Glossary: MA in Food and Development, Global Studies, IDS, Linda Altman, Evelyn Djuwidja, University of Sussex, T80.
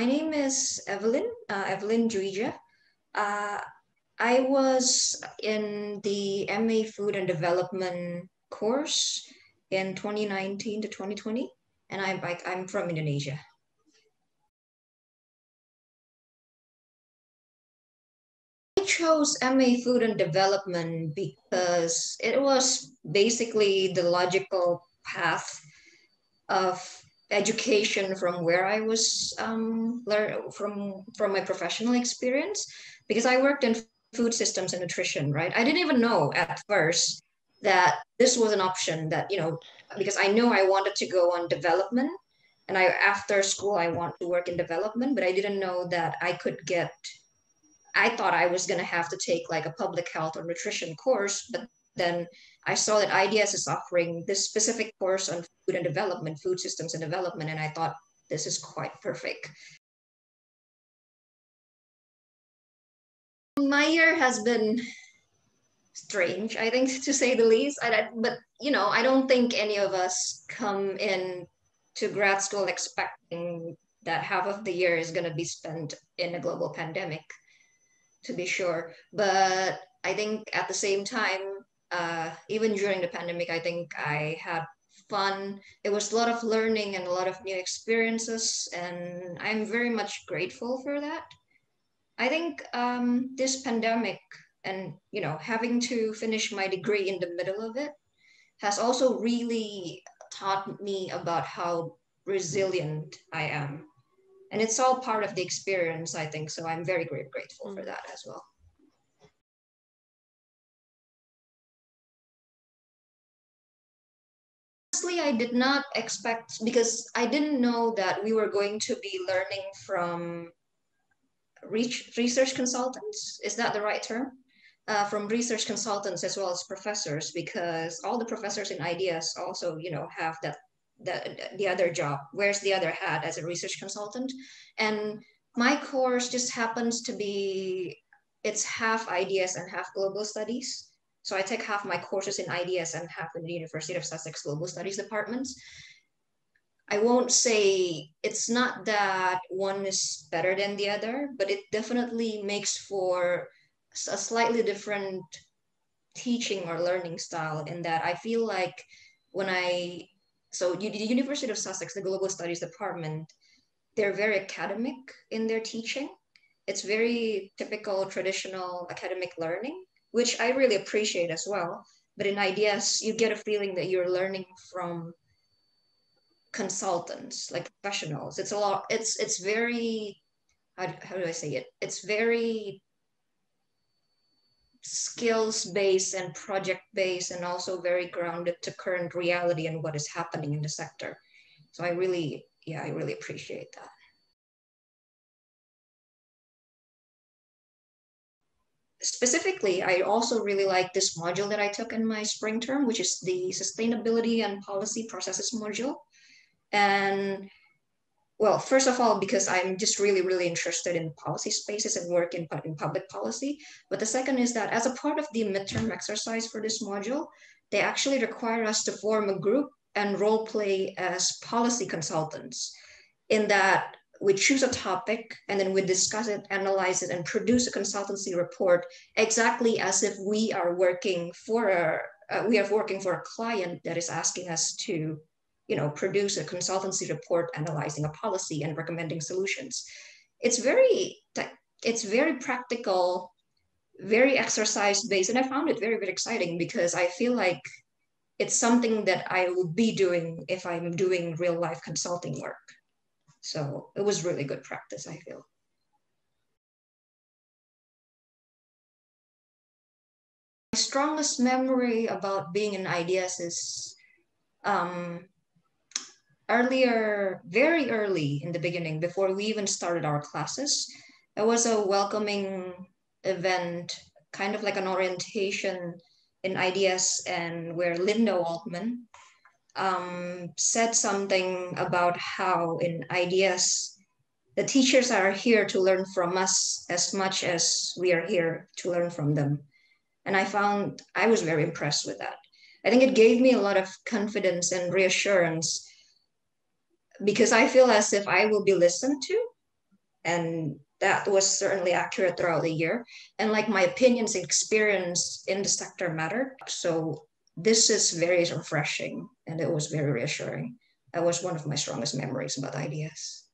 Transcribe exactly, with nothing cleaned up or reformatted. My name is Evelyn, uh, Evelyn Djuwidja. Uh, I was in the M A Food and Development course in twenty nineteen to twenty twenty, and I'm, I, I'm from Indonesia. I chose M A Food and Development because it was basically the logical path of education from where I was um, learn from from my professional experience, because I worked in food systems and nutrition, right? I didn't even know at first that this was an option, that, you know, because I knew I wanted to go on development, and I after school I want to work in development, but I didn't know that I could get, I thought I was gonna have to take like a public health or nutrition course, but then I saw that I D S is offering this specific course on food and development, food systems and development, and I thought this is quite perfect. My year has been strange, I think, to say the least. I, but, you know, I don't think any of us come in to grad school expecting that half of the year is going to be spent in a global pandemic, to be sure. But I think at the same time, Uh, even during the pandemic, I think I had fun. It was a lot of learning and a lot of new experiences, and I'm very much grateful for that. I think um, this pandemic and, you know, having to finish my degree in the middle of it has also really taught me about how resilient I am. And it's all part of the experience, I think. So I'm very, very grateful for that as well. I did not expect, because I didn't know that we were going to be learning from research consultants. Is that the right term? Uh, from research consultants as well as professors, because all the professors in I D S also, you know, have that, that the other job. Where's the other hat as a research consultant? And my course just happens to be, it's half I D S and half Global Studies. So I take half my courses in I D S and half in the University of Sussex Global Studies departments. I won't say it's not that one is better than the other, but it definitely makes for a slightly different teaching or learning style, in that I feel like when I, so the University of Sussex, the Global Studies department, they're very academic in their teaching. It's very typical, traditional academic learning, which I really appreciate as well. But in I D S, you get a feeling that you're learning from consultants, like professionals. It's a lot, it's, it's very, how, how do I say it? It's very skills-based and project-based, and also very grounded to current reality and what is happening in the sector. So I really, yeah, I really appreciate that. Specifically, I also really like this module that I took in my spring term, which is the Sustainability and Policy Processes module. And well, first of all, because I'm just really, really interested in policy spaces and work in, in public policy. But the second is that as a part of the midterm exercise for this module, they actually require us to form a group and role play as policy consultants, in that we choose a topic and then we discuss it, analyze it, and produce a consultancy report exactly as if we are working for a, uh, we are working for a client that is asking us to, you know, produce a consultancy report analyzing a policy and recommending solutions. It's very, it's very practical, very exercise-based, and I found it very, very exciting, because I feel like it's something that I would be doing if I'm doing real-life consulting work. So it was really good practice, I feel. My strongest memory about being in I D S is um, earlier, very early in the beginning, before we even started our classes, it was a welcoming event, kind of like an orientation in I D S, and where Linda Altman Um, said something about how in I D S, the teachers are here to learn from us as much as we are here to learn from them. And I found, I was very impressed with that. I think it gave me a lot of confidence and reassurance, because I feel as if I will be listened to, And that was certainly accurate throughout the year. And like my opinions and experience in the sector mattered. So this is very refreshing and it was very reassuring. That was one of my strongest memories about I D S.